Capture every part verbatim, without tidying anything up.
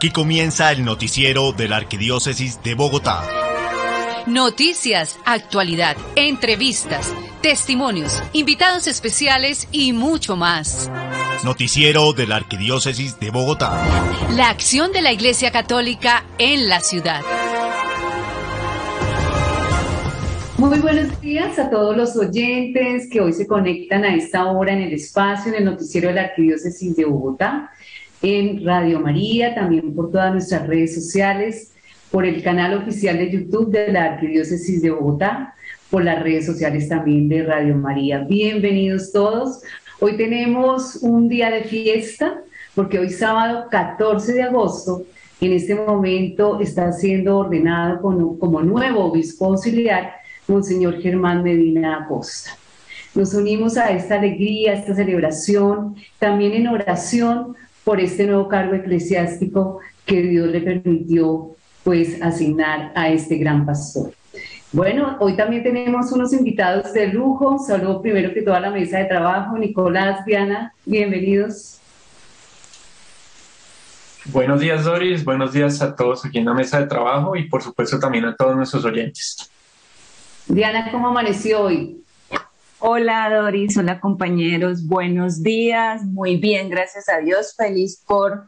Aquí comienza el noticiero de la Arquidiócesis de Bogotá. Noticias, actualidad, entrevistas, testimonios, invitados especiales y mucho más. Noticiero de la Arquidiócesis de Bogotá. La acción de la Iglesia Católica en la ciudad. Muy buenos días a todos los oyentes que hoy se conectan a esta hora en el espacio, en el noticiero de la Arquidiócesis de Bogotá, en Radio María, también por todas nuestras redes sociales, por el canal oficial de YouTube de la Arquidiócesis de Bogotá, por las redes sociales también de Radio María. Bienvenidos todos. Hoy tenemos un día de fiesta, porque hoy sábado catorce de agosto, en este momento está siendo ordenado como, como nuevo obispo auxiliar, Monseñor Germán Medina Acosta. Nos unimos a esta alegría, a esta celebración, también en oración por este nuevo cargo eclesiástico que Dios le permitió pues asignar a este gran pastor. Bueno, hoy también tenemos unos invitados de lujo. Saludo primero que toda la mesa de trabajo. Nicolás, Diana, bienvenidos. Buenos días, Doris, buenos días a todos aquí en la mesa de trabajo y por supuesto también a todos nuestros oyentes. Diana, ¿cómo amaneció hoy? Hola Doris, hola compañeros, buenos días, muy bien, gracias a Dios, feliz por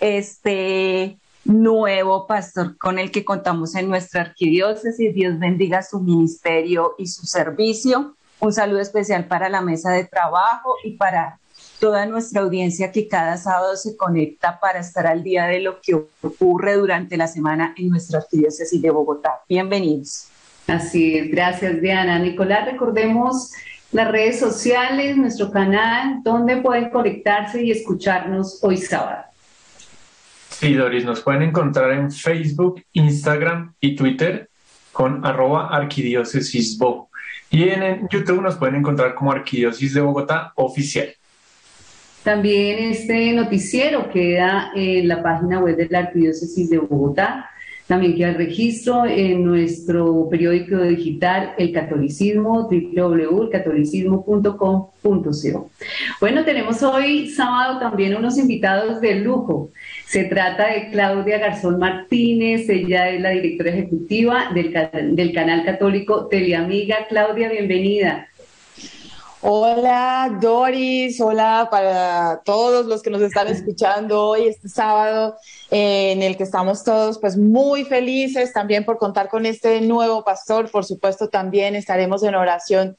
este nuevo pastor con el que contamos en nuestra arquidiócesis. Dios bendiga su ministerio y su servicio. Un saludo especial para la mesa de trabajo y para toda nuestra audiencia que cada sábado se conecta para estar al día de lo que ocurre durante la semana en nuestra arquidiócesis de Bogotá. Bienvenidos. Así es, gracias Diana. Nicolás, recordemos las redes sociales, nuestro canal, donde pueden conectarse y escucharnos hoy sábado. Sí, Doris, nos pueden encontrar en Facebook, Instagram y Twitter con arroba arquidiócesisbo. Y en YouTube nos pueden encontrar como Arquidiócesis de Bogotá Oficial. También este noticiero queda en la página web de la Arquidiócesis de Bogotá. También queda el registro en nuestro periódico digital El Catolicismo, doble u doble u doble u punto el catolicismo punto com punto co. Bueno, tenemos hoy sábado también unos invitados de lujo. Se trata de Claudia Garzón Martínez, ella es la directora ejecutiva del, del canal católico Teleamiga. Claudia, bienvenida. Hola Doris, hola para todos los que nos están escuchando hoy, este sábado, eh, en el que estamos todos pues muy felices también por contar con este nuevo pastor. Por supuesto también estaremos en oración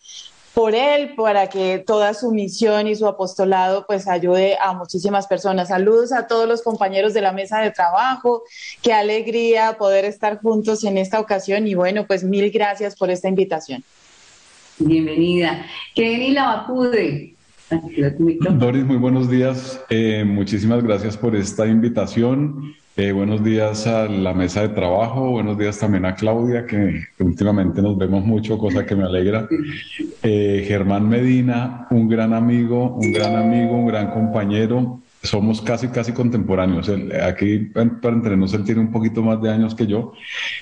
por él, para que toda su misión y su apostolado pues ayude a muchísimas personas. Saludos a todos los compañeros de la mesa de trabajo, qué alegría poder estar juntos en esta ocasión y bueno, pues mil gracias por esta invitación. Bienvenida. Kenny Lavapude. Doris, muy buenos días. Eh, muchísimas gracias por esta invitación. Eh, buenos días a la mesa de trabajo. Buenos días también a Claudia, que últimamente nos vemos mucho, cosa que me alegra. Eh, Germán Medina, un gran amigo, un gran amigo, un gran compañero. Somos casi, casi contemporáneos. Él, aquí, para entrenos, él tiene un poquito más de años que yo,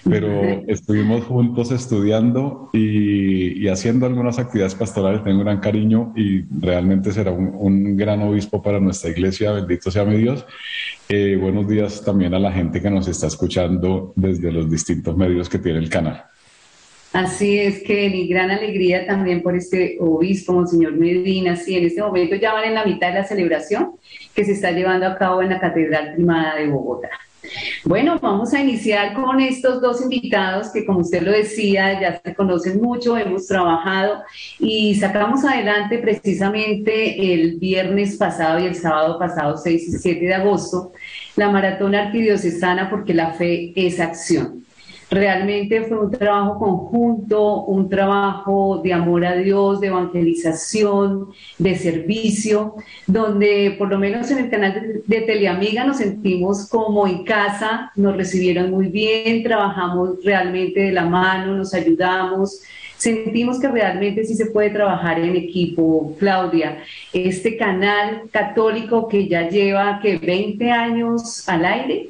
pero estuvimos juntos estudiando y, y haciendo algunas actividades pastorales. Tengo un gran cariño y realmente será un, un gran obispo para nuestra iglesia. Bendito sea mi Dios. Eh, buenos días también a la gente que nos está escuchando desde los distintos medios que tiene el canal. Así es, Kelly, gran alegría también por este obispo, Monseñor Medina. Sí, en este momento ya van en la mitad de la celebración que se está llevando a cabo en la Catedral Primada de Bogotá. Bueno, vamos a iniciar con estos dos invitados que, como usted lo decía, ya se conocen mucho, hemos trabajado y sacamos adelante precisamente el viernes pasado y el sábado pasado, seis y siete de agosto, la Maratón Arquidiocesana porque la fe es acción. Realmente fue un trabajo conjunto, un trabajo de amor a Dios, de evangelización, de servicio, donde por lo menos en el canal de Teleamiga nos sentimos como en casa, nos recibieron muy bien, trabajamos realmente de la mano, nos ayudamos. Sentimos que realmente sí se puede trabajar en equipo, Claudia. Este canal católico que ya lleva que veinte años al aire.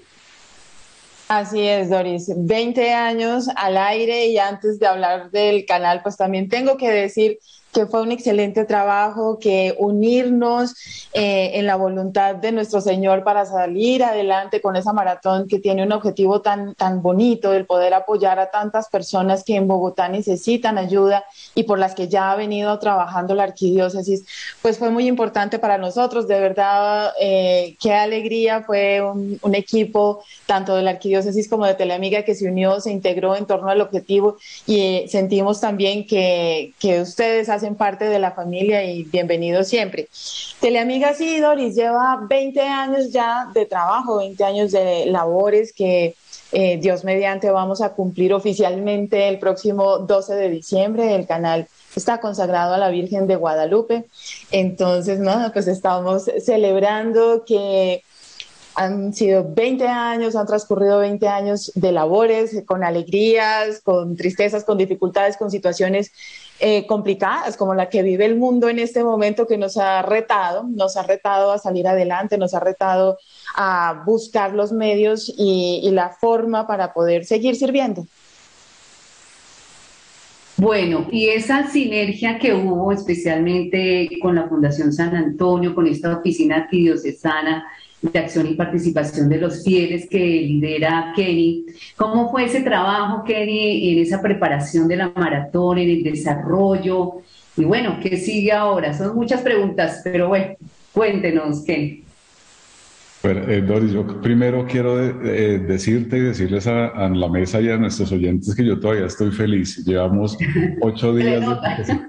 Así es, Doris, veinte años al aire y antes de hablar del canal, pues también tengo que decir que fue un excelente trabajo, que unirnos eh, en la voluntad de nuestro Señor para salir adelante con esa maratón que tiene un objetivo tan, tan bonito, el poder apoyar a tantas personas que en Bogotá necesitan ayuda y por las que ya ha venido trabajando la arquidiócesis, pues fue muy importante para nosotros. De verdad, eh, qué alegría, fue un, un equipo tanto de la arquidiócesis como de Teleamiga que se unió, se integró en torno al objetivo y eh, sentimos también que, que ustedes hacen parte de la familia y bienvenidos siempre. Teleamiga, sí, Doris, lleva veinte años ya de trabajo, veinte años de labores que eh, Dios mediante vamos a cumplir oficialmente el próximo doce de diciembre. El canal está consagrado a la Virgen de Guadalupe, entonces, ¿no? Pues estamos celebrando que han sido veinte años, han transcurrido veinte años de labores, con alegrías, con tristezas, con dificultades, con situaciones eh, complicadas, como la que vive el mundo en este momento, que nos ha retado, nos ha retado a salir adelante, nos ha retado a buscar los medios y, y la forma para poder seguir sirviendo. Bueno, y esa sinergia que hubo especialmente con la Fundación San Antonio, con esta oficina arquidiocesana de acción y participación de los fieles que lidera Kenny, ¿cómo fue ese trabajo, Kenny, en esa preparación de la maratón, en el desarrollo? Y bueno, ¿qué sigue ahora? Son muchas preguntas, pero bueno, cuéntenos, Kenny. Bueno, eh, Doris, yo primero quiero de, eh, decirte y decirles a, a la mesa y a nuestros oyentes que yo todavía estoy feliz. Llevamos ocho días, desde que se,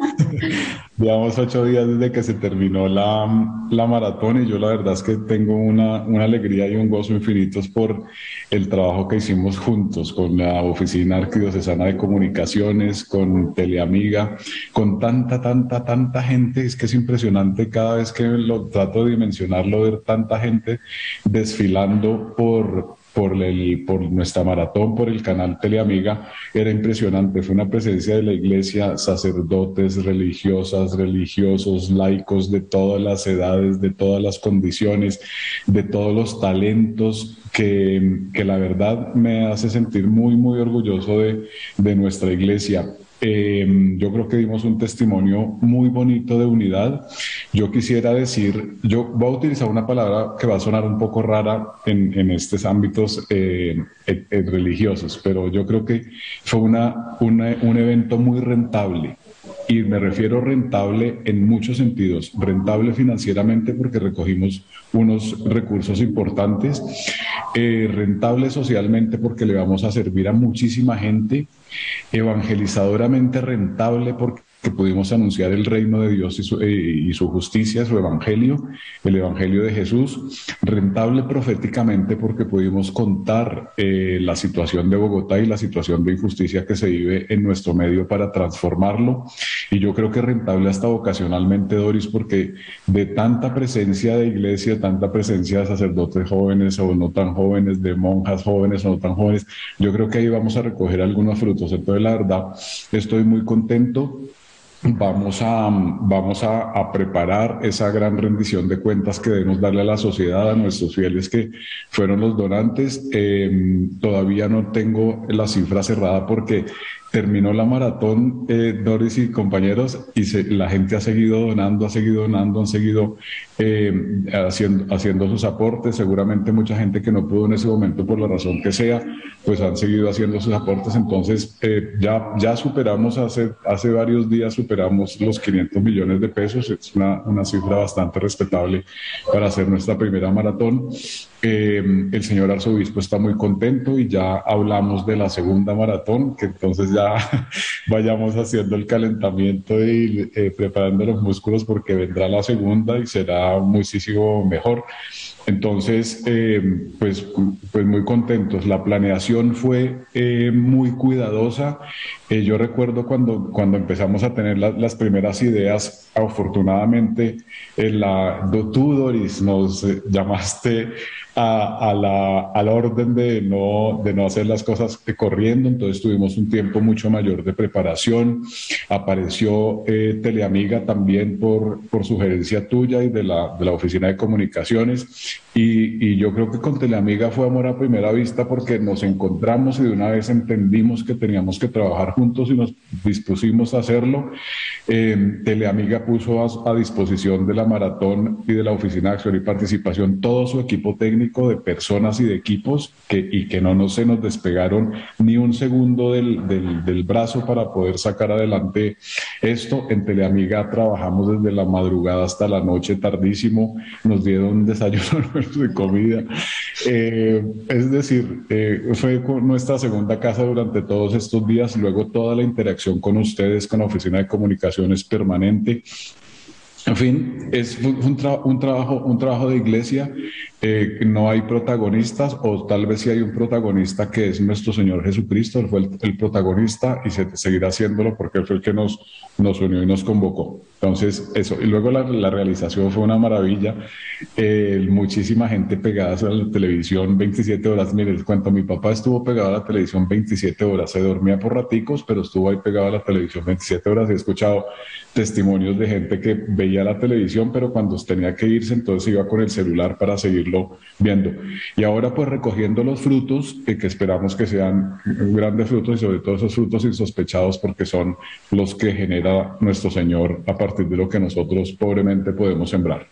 llevamos ocho días desde que se terminó la, la maratón, y yo la verdad es que tengo una, una alegría y un gozo infinitos por el trabajo que hicimos juntos con la Oficina Arquidiocesana de Comunicaciones, con Teleamiga, con tanta, tanta, tanta gente. Es que es impresionante cada vez que lo trato de dimensionarlo, ver tanta gente desfilando por, por, el, por nuestra maratón, por el canal Teleamiga. Era impresionante, fue una presencia de la iglesia, sacerdotes, religiosas, religiosos, laicos de todas las edades, de todas las condiciones, de todos los talentos, que, que la verdad me hace sentir muy, muy orgulloso de, de nuestra iglesia. Eh, yo creo que dimos un testimonio muy bonito de unidad. Yo quisiera decir, yo voy a utilizar una palabra que va a sonar un poco rara en, en estos ámbitos eh, eh, religiosos, pero yo creo que fue una, una, un evento muy rentable. Y me refiero rentable en muchos sentidos, rentable financieramente porque recogimos unos recursos importantes, eh, rentable socialmente porque le vamos a servir a muchísima gente, evangelizadoramente rentable porque que pudimos anunciar el reino de Dios y su, eh, y su justicia, su evangelio, el evangelio de Jesús, rentable proféticamente porque pudimos contar eh, la situación de Bogotá y la situación de injusticia que se vive en nuestro medio para transformarlo, y yo creo que rentable hasta vocacionalmente, Doris, porque de tanta presencia de iglesia, tanta presencia de sacerdotes jóvenes o no tan jóvenes, de monjas jóvenes o no tan jóvenes, yo creo que ahí vamos a recoger algunos frutos. Entonces, la verdad, estoy muy contento. Vamos a, vamos a, a preparar esa gran rendición de cuentas que debemos darle a la sociedad, a nuestros fieles que fueron los donantes. Eh, todavía no tengo la cifra cerrada porque terminó la maratón, eh, Doris y compañeros, y se, la gente ha seguido donando, ha seguido donando, han seguido eh, haciendo, haciendo sus aportes. Seguramente mucha gente que no pudo en ese momento, por la razón que sea, pues han seguido haciendo sus aportes. Entonces, eh, ya, ya superamos, hace, hace varios días superamos los quinientos millones de pesos. Es una, una cifra bastante respetable para hacer nuestra primera maratón. Eh, el señor arzobispo está muy contento y ya hablamos de la segunda maratón, que entonces ya vayamos haciendo el calentamiento y eh, preparando los músculos porque vendrá la segunda y será muchísimo mejor. Entonces, eh, pues, pues muy contentos. La planeación fue eh, muy cuidadosa. Eh, yo recuerdo cuando, cuando empezamos a tener la, las primeras ideas, afortunadamente, en la, tú, Doris, nos llamaste a, a la, a la orden de no, de no hacer las cosas corriendo, entonces tuvimos un tiempo mucho mayor de preparación. Apareció eh, Teleamiga también por, por sugerencia tuya y de la, de la Oficina de Comunicaciones, y, y yo creo que con Teleamiga fue amor a primera vista porque nos encontramos y de una vez entendimos que teníamos que trabajar juntos y nos dispusimos a hacerlo. Eh, Teleamiga puso a, a disposición de la Maratón y de la Oficina de Acción y Participación todo su equipo técnico de personas y de equipos que, y que no, no se nos despegaron ni un segundo del, del, del brazo para poder sacar adelante esto. En Teleamiga trabajamos desde la madrugada hasta la noche tardísimo, nos dieron desayuno de comida, eh, es decir, eh, fue nuestra segunda casa durante todos estos días, luego toda la interacción con ustedes, con la Oficina de Comunicaciones permanente. En fin, es un, tra un, trabajo, un trabajo de iglesia, eh, no hay protagonistas, o tal vez sí hay un protagonista que es nuestro Señor Jesucristo. Él fue el, el protagonista y se, seguirá haciéndolo porque él fue el que nos, nos unió y nos convocó. Entonces, eso. Y luego la, la realización fue una maravilla. Eh, muchísima gente pegada a la televisión veintisiete horas. Mire, les cuento, mi papá estuvo pegado a la televisión veintisiete horas. Se dormía por raticos, pero estuvo ahí pegado a la televisión veintisiete horas. He escuchado testimonios de gente que veía la televisión, pero cuando tenía que irse, entonces iba con el celular para seguirlo viendo. Y ahora, pues, recogiendo los frutos, eh, que esperamos que sean grandes frutos, y sobre todo esos frutos insospechados, porque son los que genera nuestro Señor a partir de lo que nosotros pobremente podemos sembrar.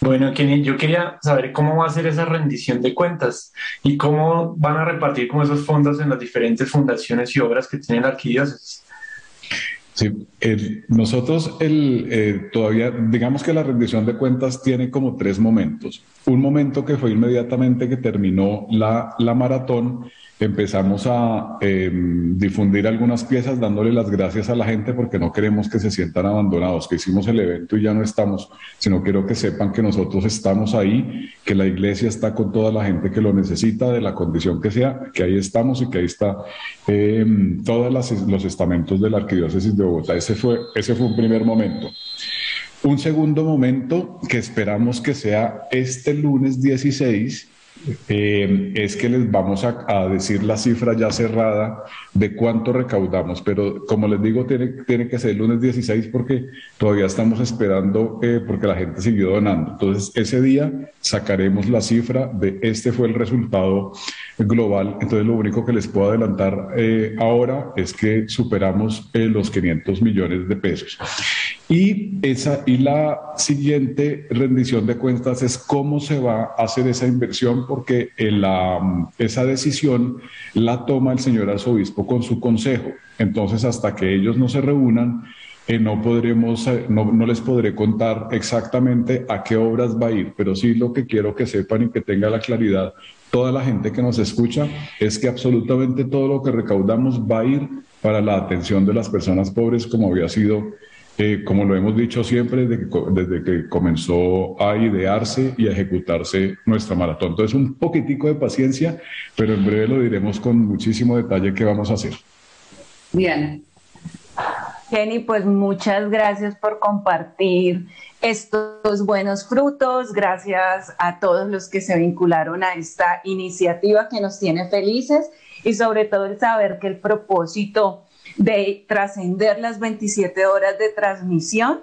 Bueno, Kenny, yo quería saber cómo va a ser esa rendición de cuentas y cómo van a repartir como esos fondos en las diferentes fundaciones y obras que tiene la arquidiócesis. Sí, el, nosotros el, eh, todavía, digamos que la rendición de cuentas tiene como tres momentos. Un momento que fue inmediatamente que terminó la, la maratón. Empezamos a eh, difundir algunas piezas dándole las gracias a la gente porque no queremos que se sientan abandonados, que hicimos el evento y ya no estamos, sino quiero que sepan que nosotros estamos ahí, que la iglesia está con toda la gente que lo necesita, de la condición que sea, que ahí estamos y que ahí está eh, todos los estamentos de la Arquidiócesis de Bogotá. Ese fue, ese fue un primer momento. Un segundo momento que esperamos que sea este lunes dieciséis, Eh, es que les vamos a, a decir la cifra ya cerrada de cuánto recaudamos, pero como les digo, tiene, tiene que ser el lunes dieciséis porque todavía estamos esperando, eh, porque la gente siguió donando. Entonces ese día sacaremos la cifra de este fue el resultado global. Entonces lo único que les puedo adelantar eh, ahora es que superamos eh, los quinientos millones de pesos. Y, esa, y la siguiente rendición de cuentas es cómo se va a hacer esa inversión, porque el, la, esa decisión la toma el señor arzobispo con su consejo. Entonces, hasta que ellos no se reúnan, eh, no podremos, no, no les podré contar exactamente a qué obras va a ir, pero sí lo que quiero que sepan y que tenga la claridad toda la gente que nos escucha es que absolutamente todo lo que recaudamos va a ir para la atención de las personas pobres, como había sido Eh, como lo hemos dicho siempre desde que, desde que comenzó a idearse y a ejecutarse nuestra maratón. Entonces, un poquitico de paciencia, pero en breve lo diremos con muchísimo detalle qué vamos a hacer. Bien. Kenny, pues muchas gracias por compartir estos buenos frutos. Gracias a todos los que se vincularon a esta iniciativa que nos tiene felices, y sobre todo el saber que el propósito de trascender las veintisiete horas de transmisión,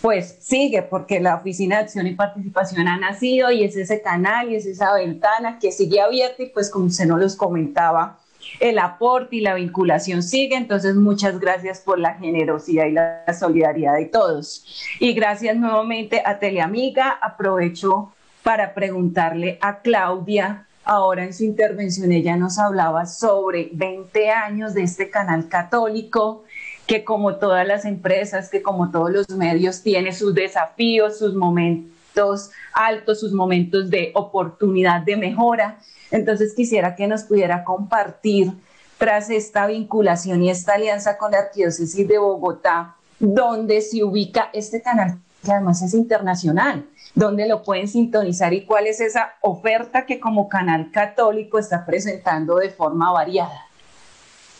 pues sigue, porque la Oficina de Acción y Participación ha nacido y es ese canal y es esa ventana que sigue abierta, y pues como usted nos los comentaba, el aporte y la vinculación sigue. Entonces muchas gracias por la generosidad y la solidaridad de todos, y gracias nuevamente a Teleamiga. Aprovecho para preguntarle a Claudia. Ahora en su intervención ella nos hablaba sobre veinte años de este canal católico que, como todas las empresas, que como todos los medios, tiene sus desafíos, sus momentos altos, sus momentos de oportunidad de mejora. Entonces quisiera que nos pudiera compartir, tras esta vinculación y esta alianza con la Arquidiócesis de Bogotá, dónde se ubica este canal, que además es internacional, dónde lo pueden sintonizar y cuál es esa oferta que como canal católico está presentando de forma variada.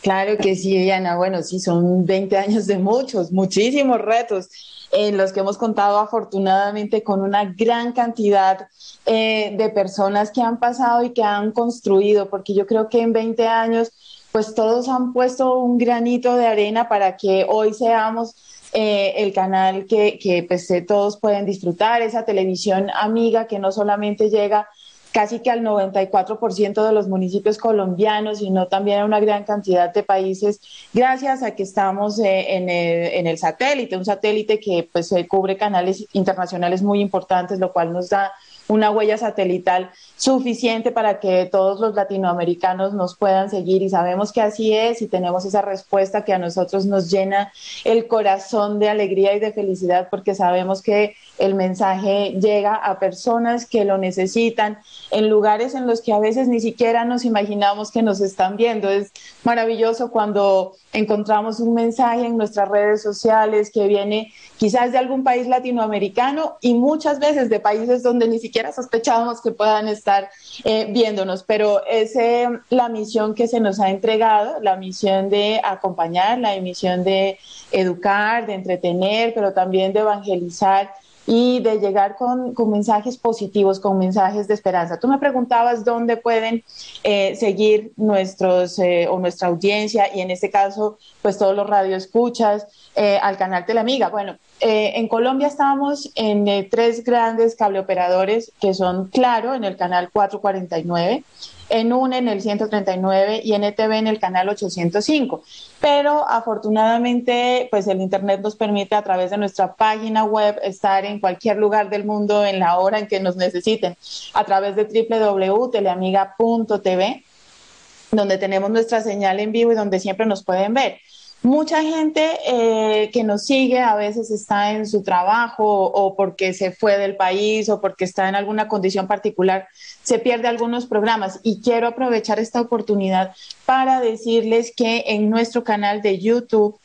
Claro que sí, Diana. Bueno, sí, son veinte años de muchos, muchísimos retos en los que hemos contado afortunadamente con una gran cantidad eh, de personas que han pasado y que han construido, porque yo creo que en veinte años pues todos han puesto un granito de arena para que hoy seamos eh, el canal que, que pues, todos pueden disfrutar, esa televisión amiga que no solamente llega casi que al noventa y cuatro por ciento de los municipios colombianos, sino también a una gran cantidad de países, gracias a que estamos eh, en, el, en el satélite, un satélite que pues cubre canales internacionales muy importantes, lo cual nos da una huella satelital suficiente para que todos los latinoamericanos nos puedan seguir, y sabemos que así es, y tenemos esa respuesta que a nosotros nos llena el corazón de alegría y de felicidad, porque sabemos que el mensaje llega a personas que lo necesitan en lugares en los que a veces ni siquiera nos imaginamos que nos están viendo. Es maravilloso cuando encontramos un mensaje en nuestras redes sociales que viene quizás de algún país latinoamericano y muchas veces de países donde ni siquiera sospechábamos que puedan estar eh, viéndonos, pero es eh, la misión que se nos ha entregado, la misión de acompañar, la misión de educar, de entretener, pero también de evangelizar y de llegar con, con mensajes positivos, con mensajes de esperanza. Tú me preguntabas dónde pueden eh, seguir nuestros eh, o nuestra audiencia, y en este caso, pues todos los radioescuchas eh, al canal Teleamiga. Bueno, eh, en Colombia estamos en eh, tres grandes cableoperadores que son Claro en el canal cuatrocientos cuarenta y nueve, en UNE en el ciento treinta y nueve y en E T V en el canal ochocientos cinco. Pero afortunadamente, pues el Internet nos permite a través de nuestra página web estar en cualquier lugar del mundo en la hora en que nos necesiten, a través de doble u doble u doble u punto teleamiga punto t v, donde tenemos nuestra señal en vivo y donde siempre nos pueden ver. Mucha gente eh, que nos sigue a veces está en su trabajo o, o porque se fue del país o porque está en alguna condición particular, se pierde algunos programas, y quiero aprovechar esta oportunidad para decirles que en nuestro canal de YouTube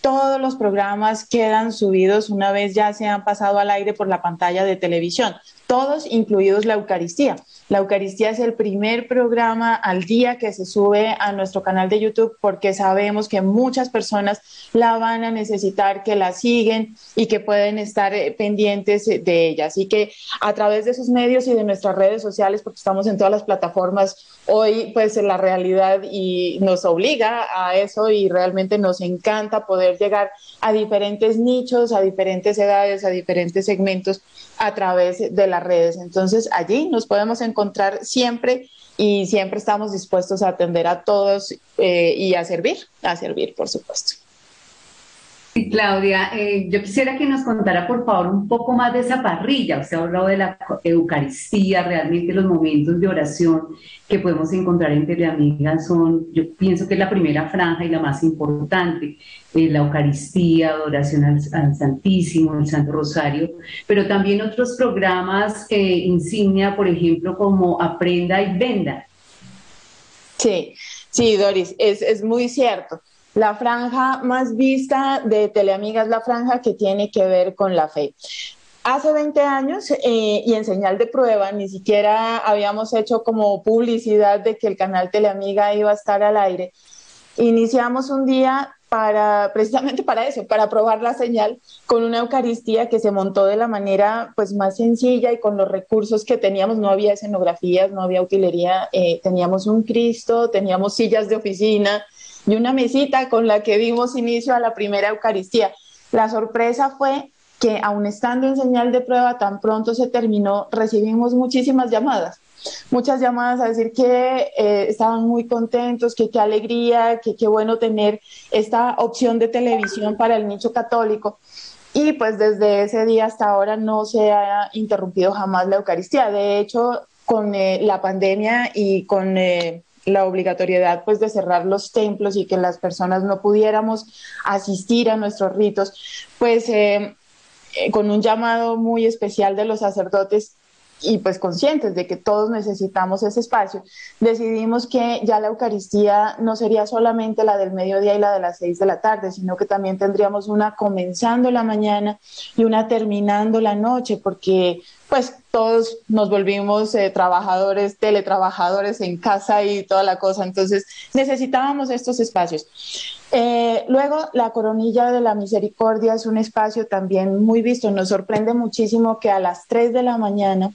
todos los programas quedan subidos una vez ya se han pasado al aire por la pantalla de televisión, todos incluidos la Eucaristía. La Eucaristía es el primer programa al día que se sube a nuestro canal de YouTube, porque sabemos que muchas personas la van a necesitar, que la siguen y que pueden estar pendientes de ella. Así que a través de sus medios y de nuestras redes sociales, porque estamos en todas las plataformas hoy, pues la realidad y nos obliga a eso, y realmente nos encanta poder llegar a diferentes nichos, a diferentes edades, a diferentes segmentos a través de las redes. Entonces allí nos podemos encontrar siempre, y siempre estamos dispuestos a atender a todos eh, y a servir, a servir por supuesto. Claudia, eh, yo quisiera que nos contara por favor un poco más de esa parrilla. Usted ha hablado de la Eucaristía, realmente los momentos de oración que podemos encontrar en Teleamiga son, yo pienso que es la primera franja y la más importante, eh, la Eucaristía, oración al, al Santísimo, el Santo Rosario, pero también otros programas eh, insignia, por ejemplo, como Aprenda y Venda. Sí, sí, Doris, es, es muy cierto. La franja más vista de Teleamiga es la franja que tiene que ver con la fe. Hace veinte años, eh, y en señal de prueba, ni siquiera habíamos hecho como publicidad de que el canal Teleamiga iba a estar al aire. Iniciamos un día para, precisamente para eso, para probar la señal, con una Eucaristía que se montó de la manera pues más sencilla y con los recursos que teníamos. No había escenografías, no había utilería, eh, teníamos un Cristo, teníamos sillas de oficina y una mesita con la que dimos inicio a la primera Eucaristía. La sorpresa fue que, aun estando en señal de prueba, tan pronto se terminó, recibimos muchísimas llamadas. Muchas llamadas a decir que eh, estaban muy contentos, que qué alegría, que qué bueno tener esta opción de televisión para el nicho católico. Y pues desde ese día hasta ahora no se ha interrumpido jamás la Eucaristía. De hecho, con eh, la pandemia y con... Eh, la obligatoriedad pues de cerrar los templos y que las personas no pudiéramos asistir a nuestros ritos, pues eh, eh, con un llamado muy especial de los sacerdotes y pues conscientes de que todos necesitamos ese espacio, decidimos que ya la Eucaristía no sería solamente la del mediodía y la de las seis de la tarde, sino que también tendríamos una comenzando la mañana y una terminando la noche, porque pues todos nos volvimos eh, trabajadores, teletrabajadores en casa y toda la cosa. Entonces necesitábamos estos espacios. Eh, luego, la Coronilla de la Misericordia es un espacio también muy visto. Nos sorprende muchísimo que a las tres de la mañana,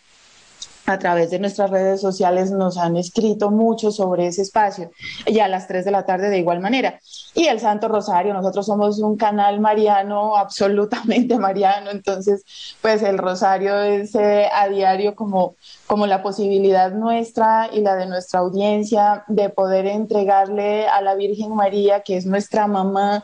a través de nuestras redes sociales, nos han escrito mucho sobre ese espacio, y a las tres de la tarde de igual manera. Y el Santo Rosario, nosotros somos un canal mariano, absolutamente mariano, entonces pues el Rosario es eh, a diario como, como la posibilidad nuestra y la de nuestra audiencia de poder entregarle a la Virgen María, que es nuestra mamá,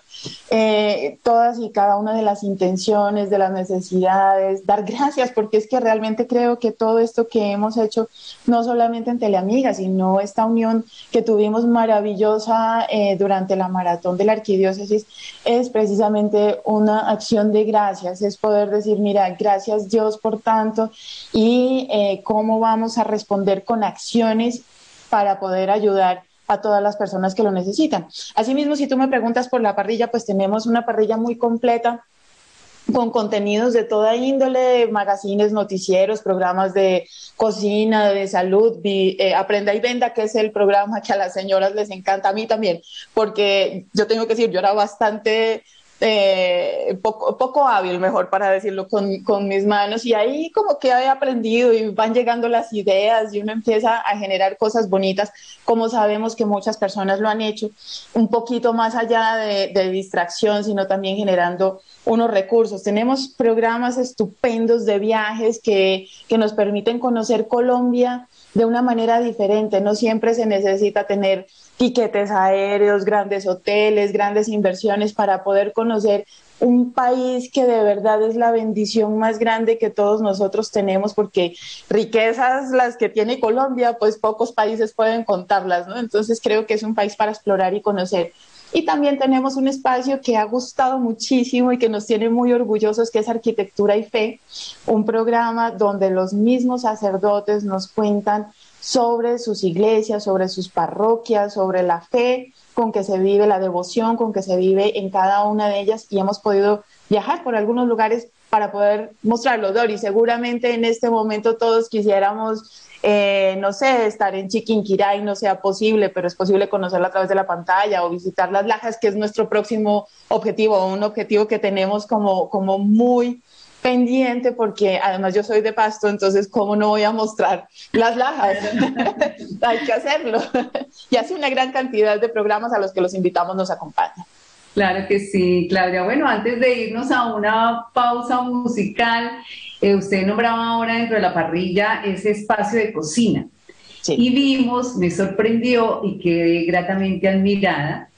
eh, todas y cada una de las intenciones, de las necesidades, dar gracias, porque es que realmente creo que todo esto que hemos hecho, no solamente en Teleamigas, sino esta unión que tuvimos maravillosa eh, durante la maratón de la arquidiócesis, es precisamente una acción de gracias, es poder decir, mira, gracias Dios por tanto, y eh, cómo vamos a responder con acciones para poder ayudar a todas las personas que lo necesitan. Asimismo, si tú me preguntas por la parrilla, pues tenemos una parrilla muy completa, con contenidos de toda índole, magazines, noticieros, programas de cocina, de salud, vi, eh, Aprenda y Venda, que es el programa que a las señoras les encanta, a mí también, porque yo tengo que decir, yo era bastante eh, poco, poco hábil, mejor para decirlo, con, con mis manos, y ahí como que he aprendido y van llegando las ideas y uno empieza a generar cosas bonitas, como sabemos que muchas personas lo han hecho, un poquito más allá de, de distracción, sino también generando unos recursos. Tenemos programas estupendos de viajes que, que nos permiten conocer Colombia de una manera diferente. No siempre se necesita tener tiquetes aéreos, grandes hoteles, grandes inversiones para poder conocer un país que de verdad es la bendición más grande que todos nosotros tenemos, porque riquezas las que tiene Colombia, pues pocos países pueden contarlas, ¿no? Entonces creo que es un país para explorar y conocer. Y también tenemos un espacio que ha gustado muchísimo y que nos tiene muy orgullosos, que es Arquitectura y Fe, un programa donde los mismos sacerdotes nos cuentan sobre sus iglesias, sobre sus parroquias, sobre la fe con que se vive, la devoción con que se vive en cada una de ellas, y hemos podido viajar por algunos lugares para poder mostrarlo, Dori. Seguramente en este momento todos quisiéramos Eh, no sé, estar en Chiquinquirá y no sea posible, pero es posible conocerla a través de la pantalla, o visitar Las Lajas, que es nuestro próximo objetivo, un objetivo que tenemos como, como muy pendiente, porque además yo soy de Pasto, entonces ¿cómo no voy a mostrar Las Lajas? Hay que hacerlo. Y hace una gran cantidad de programas a los que los invitamos nos acompañan. Claro que sí, Claudia. Bueno, antes de irnos a una pausa musical, eh, usted nombraba ahora dentro de la parrilla ese espacio de cocina. Sí. Y vimos, me sorprendió y quedé gratamente admirada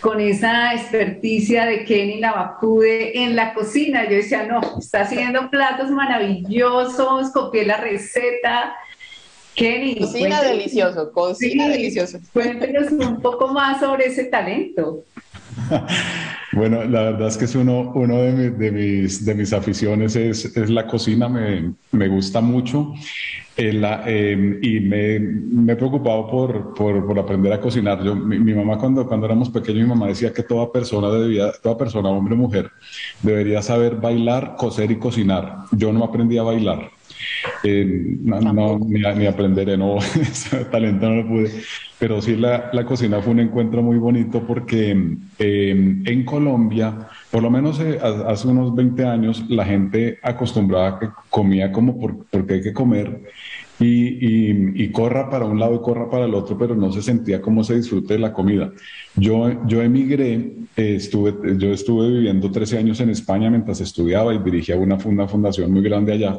con esa experticia de Kenny Lavacude en la cocina. Yo decía, no, está haciendo platos maravillosos, copié la receta. Kenny, cocina delicioso, cocina sí, delicioso. Cuéntenos un poco más sobre ese talento. Bueno, la verdad es que es uno, uno de, mi, de, mis, de mis aficiones es, es la cocina, me, me gusta mucho eh, la, eh, y me, me he preocupado por, por, por aprender a cocinar. Yo, mi, mi mamá cuando, cuando éramos pequeños, mi mamá decía que toda persona, debía, toda persona, hombre o mujer, debería saber bailar, coser y cocinar. Yo no aprendí a bailar, eh, no, no, ni, ni aprenderé, no, ese talento no lo pude. Pero sí, la, la cocina fue un encuentro muy bonito porque eh, en Colombia, por lo menos eh, hace unos veinte años, la gente acostumbraba que comía como por, porque hay que comer y, y, y corra para un lado y corra para el otro, pero no se sentía cómo se disfrute de la comida. Yo, yo emigré, eh, estuve, yo estuve viviendo trece años en España mientras estudiaba y dirigía una, una fundación muy grande allá.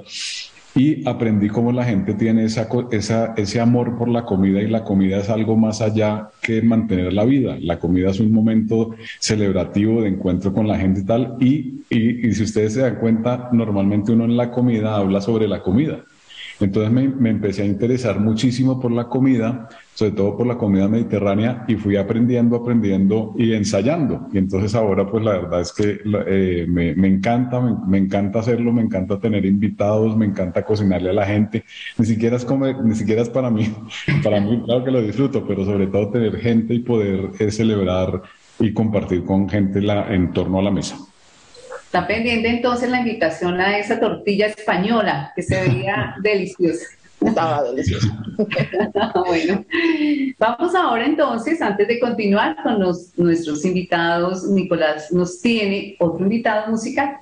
Y aprendí cómo la gente tiene esa, esa, ese amor por la comida, y la comida es algo más allá que mantener la vida. La comida es un momento celebrativo de encuentro con la gente y tal. Y, y, y si ustedes se dan cuenta, normalmente uno en la comida habla sobre la comida. Entonces me, me empecé a interesar muchísimo por la comida, sobre todo por la comida mediterránea, y fui aprendiendo, aprendiendo y ensayando. Y entonces ahora, pues la verdad es que eh, me, me encanta, me, me encanta hacerlo, me encanta tener invitados, me encanta cocinarle a la gente. Ni siquiera es comer, ni siquiera es para mí, para mí claro que lo disfruto, pero sobre todo tener gente y poder eh, celebrar y compartir con gente la, en torno a la mesa. Está pendiente entonces la invitación a esa tortilla española que se veía deliciosa. Estaba deliciosa. Bueno, vamos ahora entonces, antes de continuar con los, nuestros invitados, Nicolás nos tiene otro invitado musical.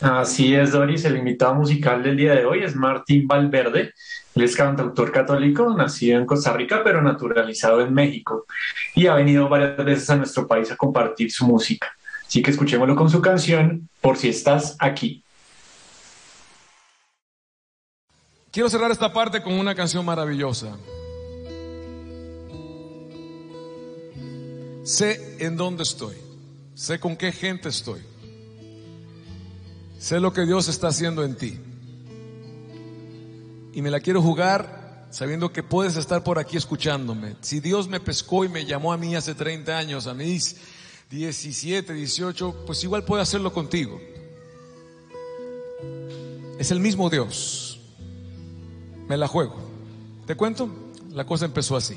Así es, Doris, el invitado musical del día de hoy es Martín Valverde. Él es cantautor católico, nacido en Costa Rica, pero naturalizado en México, y ha venido varias veces a nuestro país a compartir su música. Así que escuchémoslo con su canción, Por si estás aquí. Quiero cerrar esta parte con una canción maravillosa. Sé en dónde estoy, sé con qué gente estoy, sé lo que Dios está haciendo en ti. Y me la quiero jugar sabiendo que puedes estar por aquí escuchándome. Si Dios me pescó y me llamó a mí hace treinta años, a mis diecisiete, dieciocho, pues igual puede hacerlo contigo. Es el mismo Dios. Me la juego. ¿Te cuento? La cosa empezó así.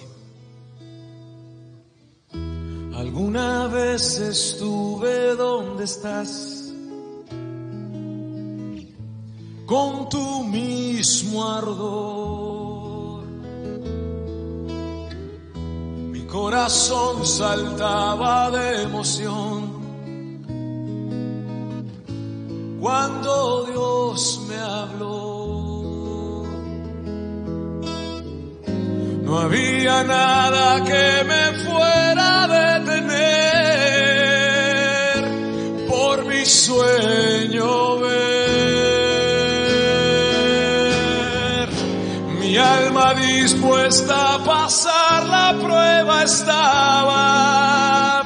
Alguna vez estuve donde estás, con tu mismo ardor. Mi corazón saltaba de emoción cuando Dios me habló. No había nada que me fuera a detener por mi sueño ver. Mi alma dispuesta a pasar la prueba estaba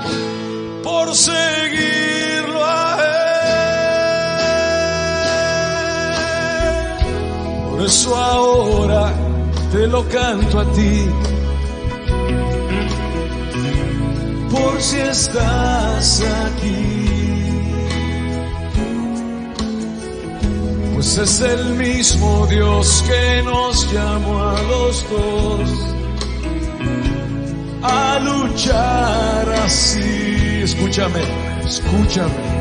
por seguirlo a él. Por eso ahora te lo canto a ti, por si estás aquí, pues es el mismo Dios que nos llamó a los dos a luchar así. Escúchame, escúchame.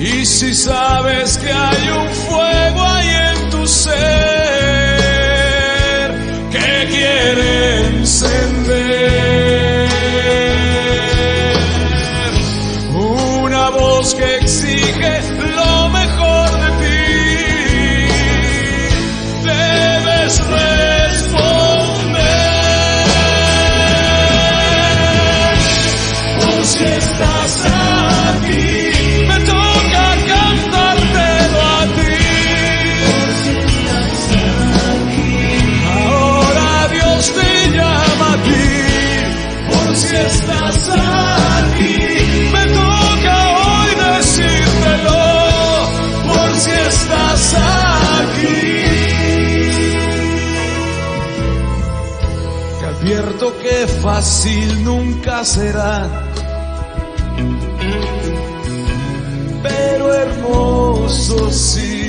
Y si sabes que hay un fuego ahí en tu ser que quiere encender, una voz que exige lo mejor, responder. Por si estás aquí, me toca cantártelo a ti. Por si estás aquí, ahora Dios te llama a ti. Por si estás aquí, me toca hoy decírtelo. Por si estás aquí, advierto que fácil nunca será, pero hermoso sí.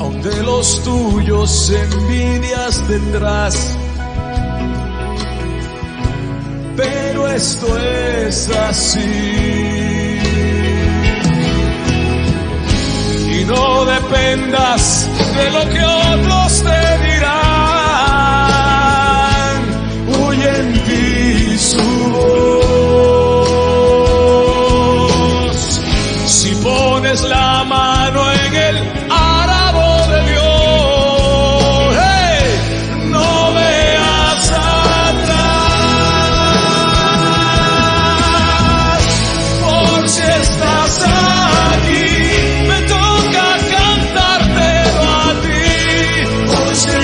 Aun de los tuyos envidias tendrás, pero esto es así. Y no dependas de lo que otros te dirán, huye en ti su voz. Si pones la mano en el arado de Dios, hey, no veas atrás. Por si estás aquí, me toca cantártelo a ti. Por si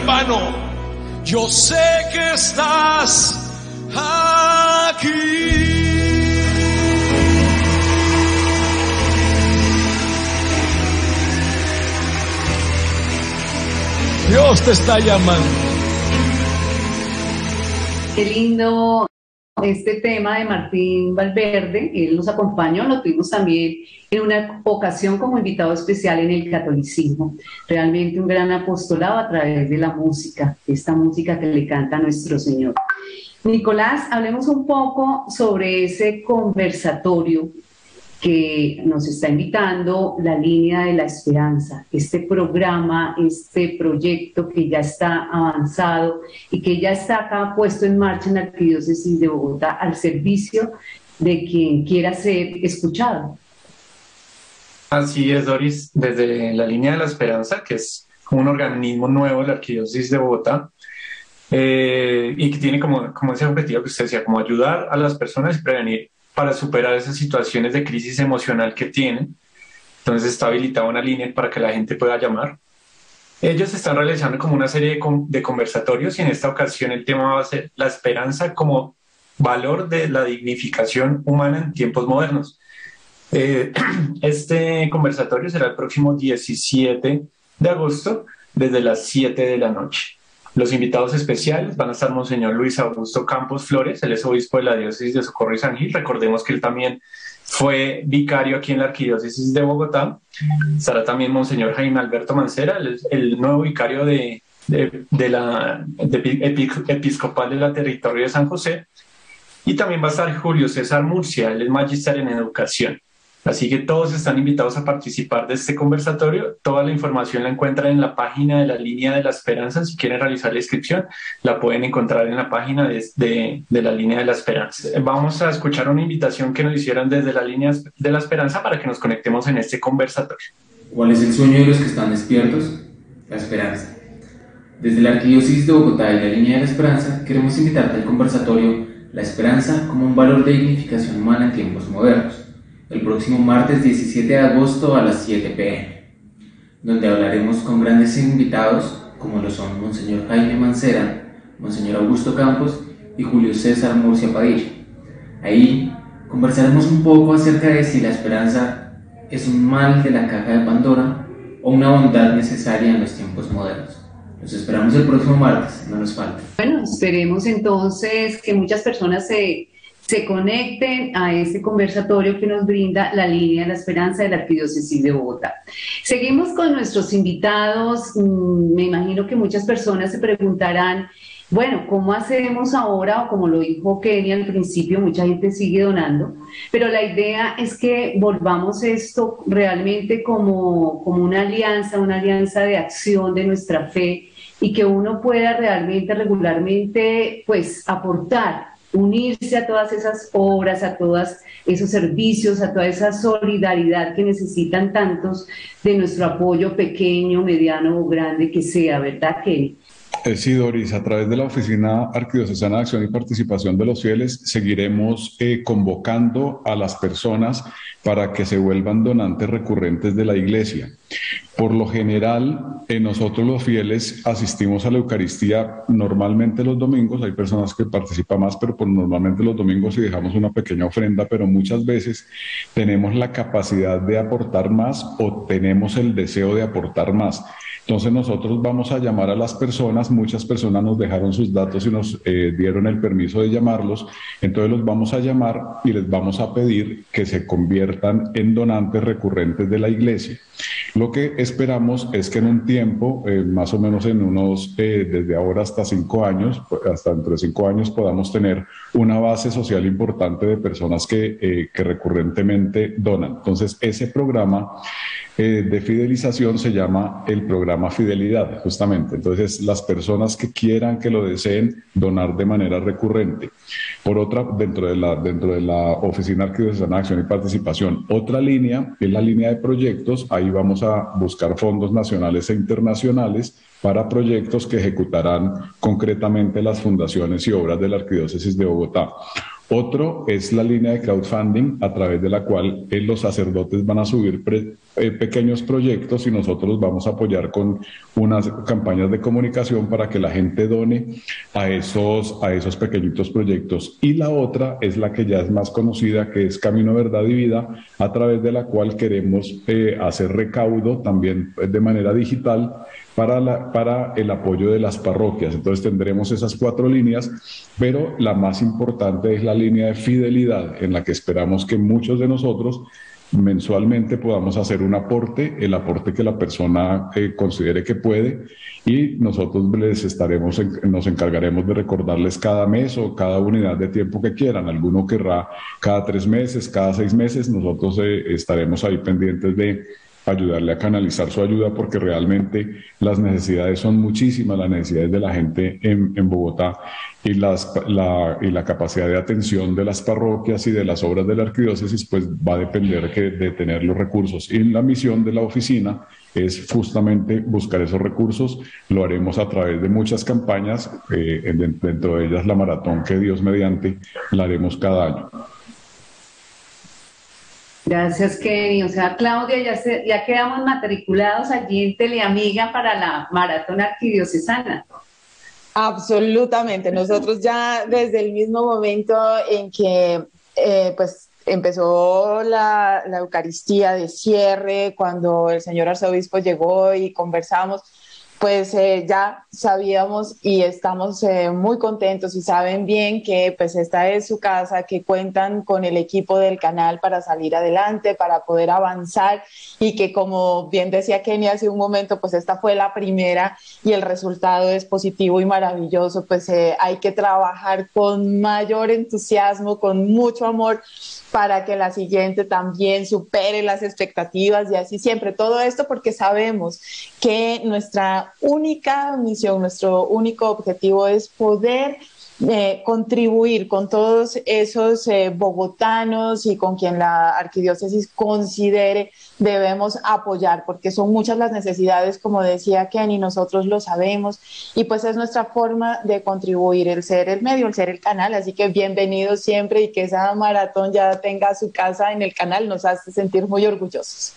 en vano. Yo sé que estás aquí. Dios te está llamando. Qué lindo este tema de Martín Valverde. Él nos acompañó, lo tuvimos también en una ocasión como invitado especial en el catolicismo. Realmente un gran apostolado a través de la música, esta música que le canta a nuestro Señor. Nicolás, hablemos un poco sobre ese conversatorio que nos está invitando La Línea de la Esperanza, este programa, este proyecto que ya está avanzado y que ya está acá puesto en marcha en la Arquidiócesis de Bogotá al servicio de quien quiera ser escuchado. Así es, Doris, desde La Línea de la Esperanza, que es un organismo nuevo de la Arquidiócesis de Bogotá, eh, y que tiene como, como ese objetivo que usted decía, como ayudar a las personas y prevenir para superar esas situaciones de crisis emocional que tienen. Entonces está habilitada una línea para que la gente pueda llamar. Ellos están realizando como una serie de, de conversatorios, y en esta ocasión el tema va a ser la esperanza como valor de la dignificación humana en tiempos modernos. Eh, este conversatorio será el próximo diecisiete de agosto desde las siete de la noche. Los invitados especiales van a estar Monseñor Luis Augusto Campos Flores, él es obispo de la diócesis de Socorro y San Gil. Recordemos que él también fue vicario aquí en la Arquidiócesis de Bogotá. Estará también Monseñor Jaime Alberto Mancera, el, el nuevo vicario de, de, de la de, epi, episcopal de la territorio de San José. Y también va a estar Julio César Murcia, él es magíster en educación. Así que todos están invitados a participar de este conversatorio. Toda la información la encuentran en la página de La Línea de la Esperanza. Si quieren realizar la inscripción, la pueden encontrar en la página de, de, de La Línea de la Esperanza. Vamos a escuchar una invitación que nos hicieron desde La Línea de la Esperanza para que nos conectemos en este conversatorio. ¿Cuál es el sueño de los que están despiertos? La esperanza. Desde la Arquidiócesis de Bogotá y La Línea de la Esperanza queremos invitarte al conversatorio La Esperanza como un valor de dignificación humana en tiempos modernos, el próximo martes diecisiete de agosto a las siete de la noche, donde hablaremos con grandes invitados como lo son Monseñor Jaime Mancera, Monseñor Augusto Campos y Julio César Murcia Padilla. Ahí conversaremos un poco acerca de si la esperanza es un mal de la caja de Pandora o una bondad necesaria en los tiempos modernos. Los esperamos el próximo martes, no nos falten. Bueno, esperemos entonces que muchas personas se... se conecten a ese conversatorio que nos brinda La Línea de la Esperanza de la Arquidiócesis de Bogotá. Seguimos con nuestros invitados. Me imagino que muchas personas se preguntarán, bueno, ¿cómo hacemos ahora? O como lo dijo Kenia al principio, mucha gente sigue donando, pero la idea es que volvamos esto realmente como, como una alianza, una alianza de acción de nuestra fe, y que uno pueda realmente, regularmente, pues, aportar, unirse a todas esas obras, a todos esos servicios, a toda esa solidaridad que necesitan tantos de nuestro apoyo, pequeño, mediano o grande que sea, ¿verdad, Kelly? Sí, Doris, a través de la Oficina Arquidiocesana de Acción y Participación de los Fieles seguiremos eh, convocando a las personas para que se vuelvan donantes recurrentes de la Iglesia. Por lo general, eh, nosotros los fieles asistimos a la Eucaristía normalmente los domingos. Hay personas que participan más, pero por normalmente los domingos y dejamos una pequeña ofrenda, pero muchas veces tenemos la capacidad de aportar más o tenemos el deseo de aportar más. Entonces nosotros vamos a llamar a las personas, muchas personas nos dejaron sus datos y nos eh, dieron el permiso de llamarlos, entonces los vamos a llamar y les vamos a pedir que se conviertan en donantes recurrentes de la Iglesia. Lo que esperamos es que en un tiempo, eh, más o menos en unos, eh, desde ahora hasta cinco años, hasta entre cinco años podamos tener una base social importante de personas que, eh, que recurrentemente donan. Entonces ese programa eh, de fidelización se llama el programa Fidelidad, justamente. Entonces, las personas que quieran, que lo deseen, donar de manera recurrente. Por otra, dentro de la, dentro de la Oficina Arquidiocesana de Acción y Participación, otra línea es la línea de proyectos. Ahí vamos a buscar fondos nacionales e internacionales para proyectos que ejecutarán concretamente las fundaciones y obras de la Arquidiócesis de Bogotá. Otro es la línea de crowdfunding, a través de la cual eh, los sacerdotes van a subir pre, eh, pequeños proyectos y nosotros vamos a apoyar con unas campañas de comunicación para que la gente done a esos, a esos pequeñitos proyectos. Y la otra es la que ya es más conocida, que es Camino, Verdad y Vida, a través de la cual queremos eh, hacer recaudo también de manera digital para, la, para el apoyo de las parroquias. Entonces tendremos esas cuatro líneas, pero la más importante es la línea de fidelidad, en la que esperamos que muchos de nosotros mensualmente podamos hacer un aporte, el aporte que la persona eh, considere que puede, y nosotros les estaremos, nos encargaremos de recordarles cada mes o cada unidad de tiempo que quieran. Alguno querrá cada tres meses, cada seis meses, nosotros eh, estaremos ahí pendientes de ayudarle a canalizar su ayuda, porque realmente las necesidades son muchísimas, las necesidades de la gente en, en Bogotá, y, las, la, y la capacidad de atención de las parroquias y de las obras de la arquidiócesis pues va a depender que, de tener los recursos, y la misión de la oficina es justamente buscar esos recursos. Lo haremos a través de muchas campañas, eh, dentro de ellas la maratón que Dios mediante la haremos cada año. Gracias, Kenny. O sea, Claudia, ya, se, ya quedamos matriculados allí en Teleamiga para la maratón arquidiocesana. Absolutamente. Nosotros ya desde el mismo momento en que eh, pues empezó la, la Eucaristía de cierre, cuando el señor arzobispo llegó y conversamos, pues eh, ya sabíamos y estamos eh, muy contentos, y saben bien que pues esta es su casa, que cuentan con el equipo del canal para salir adelante, para poder avanzar, y que, como bien decía Kenny hace un momento, pues esta fue la primera y el resultado es positivo y maravilloso. Pues eh, hay que trabajar con mayor entusiasmo, con mucho amor, para que la siguiente también supere las expectativas, y así siempre. Todo esto porque sabemos que nuestra única misión, nuestro único objetivo es poder eh, contribuir con todos esos eh, bogotanos y con quien la arquidiócesis considere debemos apoyar, porque son muchas las necesidades, como decía Kenny, nosotros lo sabemos, y pues es nuestra forma de contribuir, el ser el medio, el ser el canal. Así que bienvenidos siempre, y que esa maratón ya tenga su casa en el canal, nos hace sentir muy orgullosos.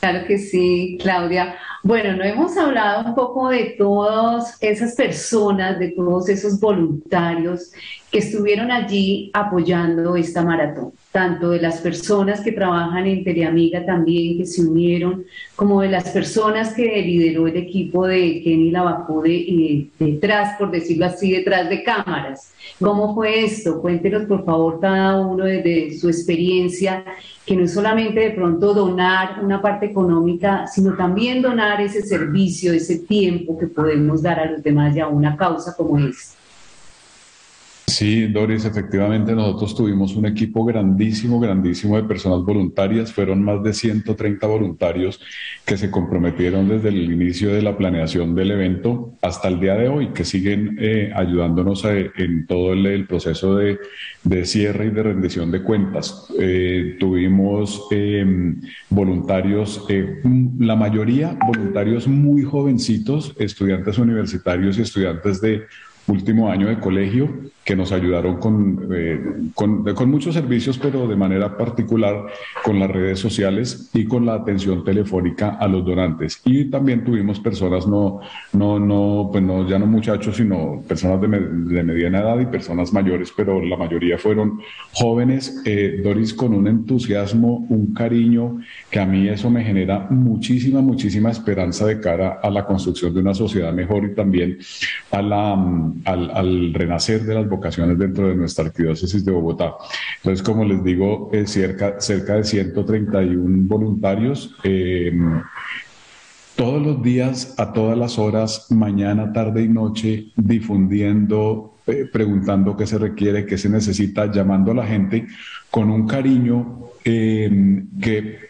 Claro que sí, Claudia. Bueno, no hemos hablado un poco de todas esas personas, de todos esos voluntarios que estuvieron allí apoyando esta maratón, tanto de las personas que trabajan en Teleamiga también, que se unieron, como de las personas que lideró el equipo de Kenny Lavacó de, de, detrás, por decirlo así, detrás de cámaras. ¿Cómo fue esto? Cuéntenos, por favor, cada uno desde su experiencia, que no es solamente de pronto donar una parte económica, sino también donar ese servicio, ese tiempo que podemos dar a los demás y a una causa como esta. Sí, Doris, efectivamente nosotros tuvimos un equipo grandísimo, grandísimo de personas voluntarias. Fueron más de ciento treinta voluntarios que se comprometieron desde el inicio de la planeación del evento hasta el día de hoy, que siguen eh, ayudándonos a, en todo el, el proceso de, de cierre y de rendición de cuentas. Eh, tuvimos eh, voluntarios, eh, la mayoría voluntarios muy jovencitos, estudiantes universitarios y estudiantes de último año de colegio, que nos ayudaron con, eh, con, con muchos servicios, pero de manera particular con las redes sociales y con la atención telefónica a los donantes. Y también tuvimos personas, no, no, no, pues no, ya no muchachos, sino personas de, de mediana edad y personas mayores, pero la mayoría fueron jóvenes, eh, Doris, con un entusiasmo, un cariño, que a mí eso me genera muchísima, muchísima esperanza de cara a la construcción de una sociedad mejor, y también a la... Al, al renacer de las vocaciones dentro de nuestra arquidiócesis de Bogotá. Entonces, como les digo, eh, cerca, cerca de ciento treinta y uno voluntarios, eh, todos los días, a todas las horas, mañana, tarde y noche, difundiendo, eh, preguntando qué se requiere, qué se necesita, llamando a la gente con un cariño eh, que...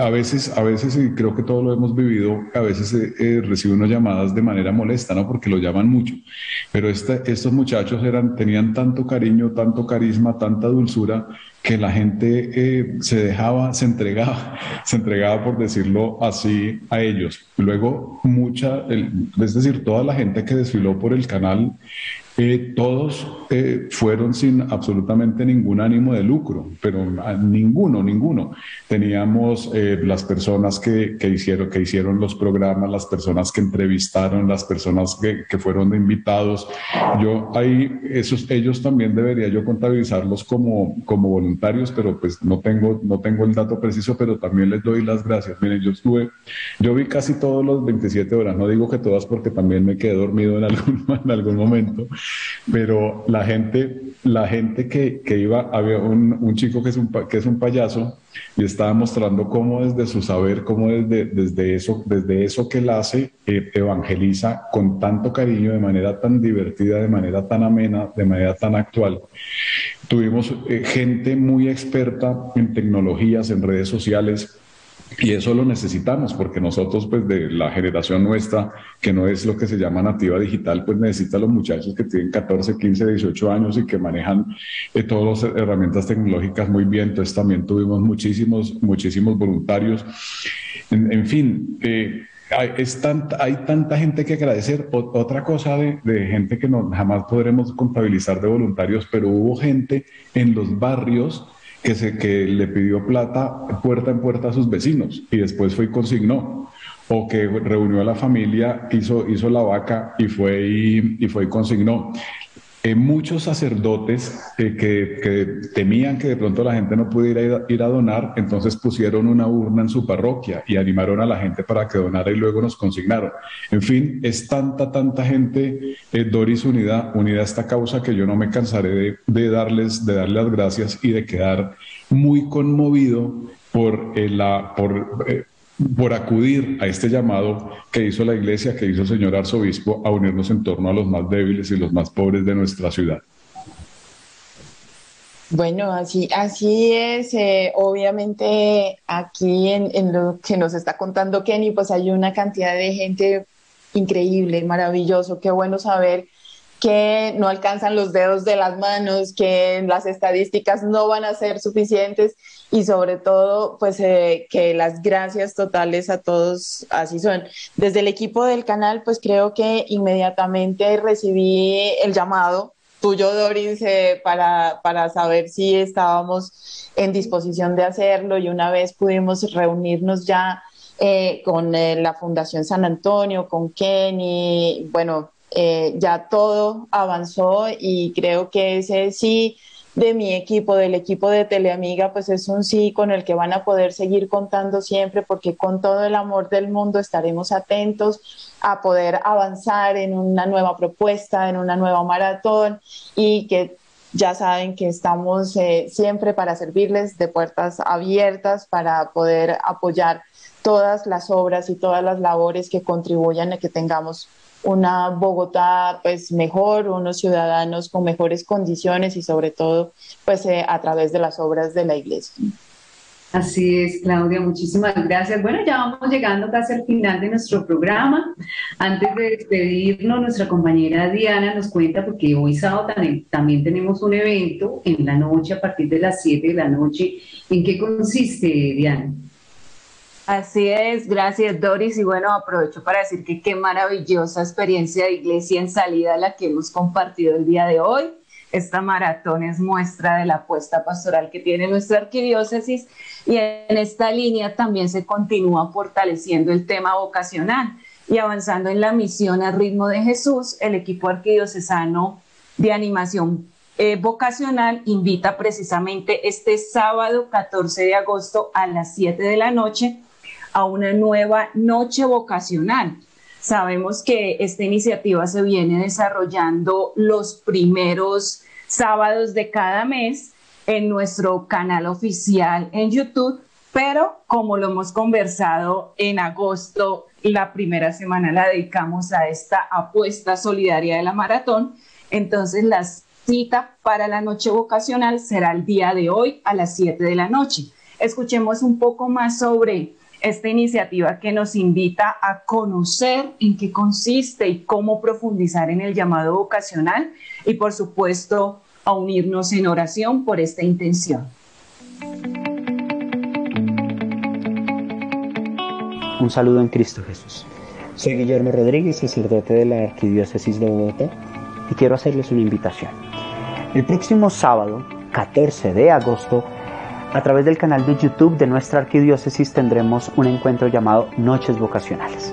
A veces, a veces, y creo que todos lo hemos vivido, a veces eh, eh, recibe unas llamadas de manera molesta, ¿no? Porque lo llaman mucho. Pero esta, estos muchachos eran, tenían tanto cariño, tanto carisma, tanta dulzura, que la gente eh, se dejaba, se entregaba, se entregaba, por decirlo así, a ellos. Luego, mucha, el, es decir, toda la gente que desfiló por el canal, Eh, todos eh, fueron sin absolutamente ningún ánimo de lucro, pero ninguno, ninguno. Teníamos eh, las personas que, que, hicieron, que hicieron los programas, las personas que entrevistaron, las personas que, que fueron invitados. Yo ahí, esos, ellos también debería yo contabilizarlos como, como voluntarios, pero pues no tengo, no tengo el dato preciso, pero también les doy las gracias. Miren, yo estuve, yo vi casi todos los veintisiete horas, no digo que todas porque también me quedé dormido en algún, en algún momento. Pero la gente, la gente que, que iba, había un, un chico que es un, que es un payaso y estaba mostrando cómo desde su saber, cómo desde, desde, eso, desde eso que él hace, eh, evangeliza con tanto cariño, de manera tan divertida, de manera tan amena, de manera tan actual. Tuvimos eh, gente muy experta en tecnologías, en redes sociales. Y eso lo necesitamos porque nosotros, pues de la generación nuestra, que no es lo que se llama nativa digital, pues necesita a los muchachos que tienen catorce, quince, dieciocho años y que manejan eh, todas las herramientas tecnológicas muy bien. Entonces también tuvimos muchísimos, muchísimos voluntarios. En, en fin, eh, hay, es tant, hay tanta gente que agradecer. O, otra cosa de, de gente que no, jamás podremos contabilizar de voluntarios, pero hubo gente en los barrios Que, se, que le pidió plata puerta en puerta a sus vecinos y después fue y consignó, o que reunió a la familia, hizo, hizo la vaca y fue y, y, fue y consignó. Eh, muchos sacerdotes eh, que, que temían que de pronto la gente no pudiera ir a, ir a donar, entonces pusieron una urna en su parroquia y animaron a la gente para que donara y luego nos consignaron. En fin, es tanta, tanta gente, eh, Doris, unida, unida a esta causa, que yo no me cansaré de, de darles, de darles las gracias y de quedar muy conmovido por eh, la... Por, eh, por acudir a este llamado que hizo la Iglesia, que hizo el señor arzobispo, a unirnos en torno a los más débiles y los más pobres de nuestra ciudad. Bueno, así, así es. Eh, obviamente aquí en, en lo que nos está contando Kenny, pues hay una cantidad de gente increíble, maravilloso. Qué bueno saber que no alcanzan los dedos de las manos, que las estadísticas no van a ser suficientes y sobre todo, pues eh, que las gracias totales a todos, así son. Desde el equipo del canal, pues creo que inmediatamente recibí el llamado tuyo, Doris, eh, para, para saber si estábamos en disposición de hacerlo, y una vez pudimos reunirnos ya eh, con eh, la Fundación San Antonio, con Kenny, bueno, Eh, ya todo avanzó, y creo que ese sí de mi equipo, del equipo de Teleamiga, pues es un sí con el que van a poder seguir contando siempre, porque con todo el amor del mundo estaremos atentos a poder avanzar en una nueva propuesta, en una nueva maratón, y que ya saben que estamos eh, siempre para servirles, de puertas abiertas, para poder apoyar todas las obras y todas las labores que contribuyan a que tengamos una Bogotá pues mejor, unos ciudadanos con mejores condiciones, y sobre todo pues eh, a través de las obras de la Iglesia. Así es, Claudia, muchísimas gracias. Bueno, ya vamos llegando casi al final de nuestro programa. Antes de despedirnos, nuestra compañera Diana nos cuenta, porque hoy sábado también, también tenemos un evento en la noche, a partir de las siete de la noche. ¿En qué consiste, Diana? Así es, gracias, Doris, y bueno, aprovecho para decir que qué maravillosa experiencia de Iglesia en Salida la que hemos compartido el día de hoy. Esta maratón es muestra de la apuesta pastoral que tiene nuestra arquidiócesis, y en esta línea también se continúa fortaleciendo el tema vocacional y avanzando en la misión al ritmo de Jesús. El equipo arquidiocesano de animación Eh, vocacional invita precisamente este sábado catorce de agosto a las siete de la noche a una nueva noche vocacional. Sabemos que esta iniciativa se viene desarrollando los primeros sábados de cada mes en nuestro canal oficial en YouTube, pero como lo hemos conversado en agosto, la primera semana la dedicamos a esta apuesta solidaria de la maratón. Entonces las cita para la noche vocacional será el día de hoy a las siete de la noche. Escuchemos un poco más sobre esta iniciativa que nos invita a conocer en qué consiste y cómo profundizar en el llamado vocacional, y por supuesto a unirnos en oración por esta intención. Un saludo en Cristo Jesús. Soy Guillermo Rodríguez, sacerdote de la Arquidiócesis de Bogotá. y quiero hacerles una invitación. El próximo sábado, catorce de agosto, a través del canal de YouTube de nuestra arquidiócesis tendremos un encuentro llamado Noches Vocacionales.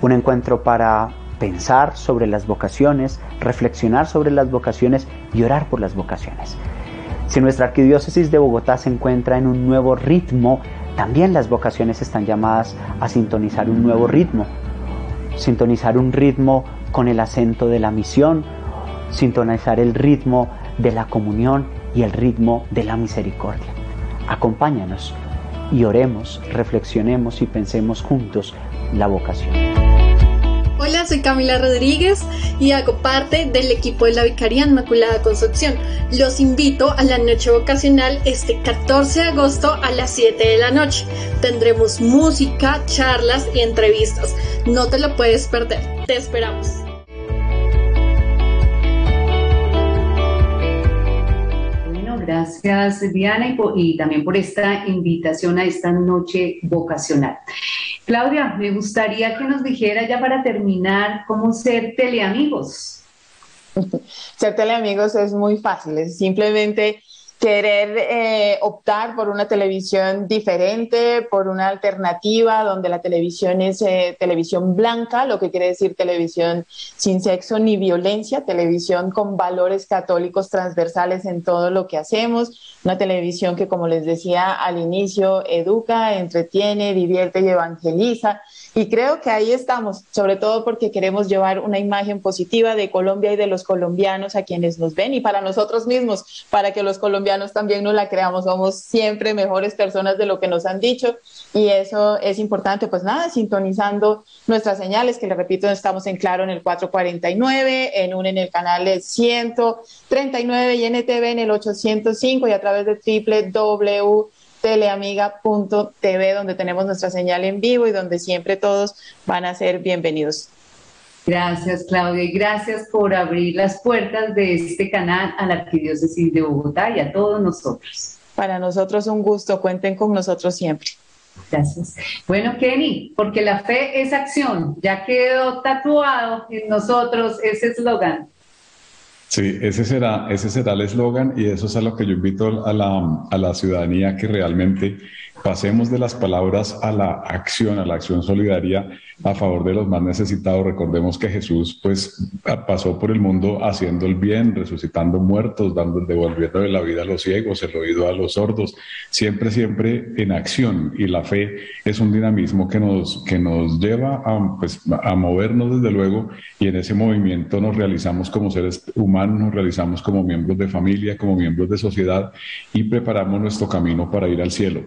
Un encuentro para pensar sobre las vocaciones, reflexionar sobre las vocaciones y orar por las vocaciones. Si nuestra arquidiócesis de Bogotá se encuentra en un nuevo ritmo, también las vocaciones están llamadas a sintonizar un nuevo ritmo. Sintonizar un ritmo con el acento de la misión, sintonizar el ritmo de la comunión y el ritmo de la misericordia. Acompáñanos y oremos, reflexionemos y pensemos juntos la vocación. Hola, soy Camila Rodríguez y hago parte del equipo de la Vicaría Inmaculada Concepción. Los invito a la noche vocacional este catorce de agosto a las siete de la noche. Tendremos música, charlas y entrevistas. No te lo puedes perder. Te esperamos. Bueno, gracias Diana y, por, y también por esta invitación a esta noche vocacional. Claudia, me gustaría que nos dijera ya para terminar cómo ser teleamigos. Ser teleamigos es muy fácil, es simplemente querer eh, optar por una televisión diferente, por una alternativa donde la televisión es eh, televisión blanca, lo que quiere decir televisión sin sexo ni violencia, televisión con valores católicos transversales en todo lo que hacemos, una televisión que, como les decía al inicio, educa, entretiene, divierte y evangeliza. Y creo que ahí estamos, sobre todo porque queremos llevar una imagen positiva de Colombia y de los colombianos a quienes nos ven y para nosotros mismos, para que los colombianos también nos la creamos. Somos siempre mejores personas de lo que nos han dicho y eso es importante. Pues nada, sintonizando nuestras señales, que les repito, estamos en Claro en el cuatrocientos cuarenta y nueve, en un en el canal ciento treinta y nueve y en N T V en el ochocientos cinco y a través de doble u doble u doble u punto teleamiga punto t v, donde tenemos nuestra señal en vivo y donde siempre todos van a ser bienvenidos. Gracias, Claudia, y gracias por abrir las puertas de este canal a la Arquidiócesis de Bogotá y a todos nosotros. Para nosotros un gusto, cuenten con nosotros siempre. Gracias. Bueno, Kenny, porque la fe es acción, ya quedó tatuado en nosotros ese eslogan. Sí, ese será, ese será el eslogan y eso es a lo que yo invito a la, a la ciudadanía, que realmente pasemos de las palabras a la acción, a la acción solidaria a favor de los más necesitados. Recordemos que Jesús pues pasó por el mundo haciendo el bien, resucitando muertos, dando, devolviendo de la vida a los ciegos, el oído a los sordos, siempre, siempre en acción. Y la fe es un dinamismo que nos, que nos lleva a, pues, a movernos desde luego, y en ese movimiento nos realizamos como seres humanos, nos realizamos como miembros de familia, como miembros de sociedad, y preparamos nuestro camino para ir al cielo.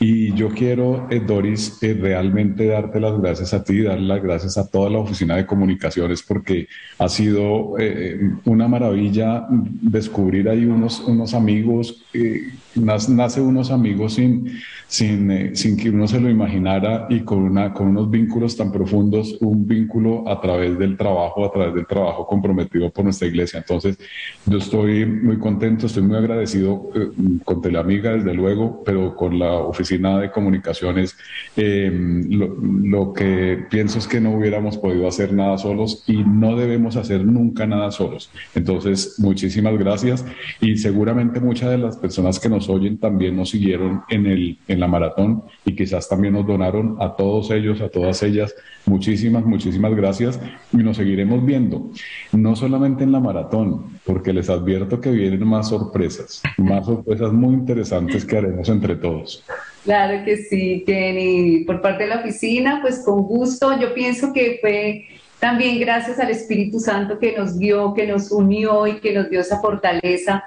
Y yo quiero, eh, Doris, eh, realmente darte las gracias a ti, dar las gracias a toda la Oficina de Comunicaciones, porque ha sido eh, una maravilla descubrir ahí unos, unos amigos, eh, nace unos amigos sin, sin, eh, sin que uno se lo imaginara, y con, una, con unos vínculos tan profundos, un vínculo a través del trabajo, a través del trabajo comprometido por nuestra iglesia. Entonces, yo estoy muy contento, estoy muy agradecido eh, con Teleamiga, desde luego, pero con la Oficina de Comunicaciones. Eh, lo, lo que pienso es que no hubiéramos podido hacer nada solos y no debemos hacer nunca nada solos. Entonces, muchísimas gracias, y seguramente muchas de las personas que nos oyen también nos siguieron en, el, en la maratón y quizás también nos donaron. A todos ellos, a todas ellas, muchísimas, muchísimas gracias, y nos seguiremos viendo, no solamente en la maratón, maratón, porque les advierto que vienen más sorpresas, más sorpresas muy interesantes que haremos entre todos. Claro que sí, Kenny. Por parte de la oficina, pues con gusto. Yo pienso que fue también gracias al Espíritu Santo que nos guió, que nos unió y que nos dio esa fortaleza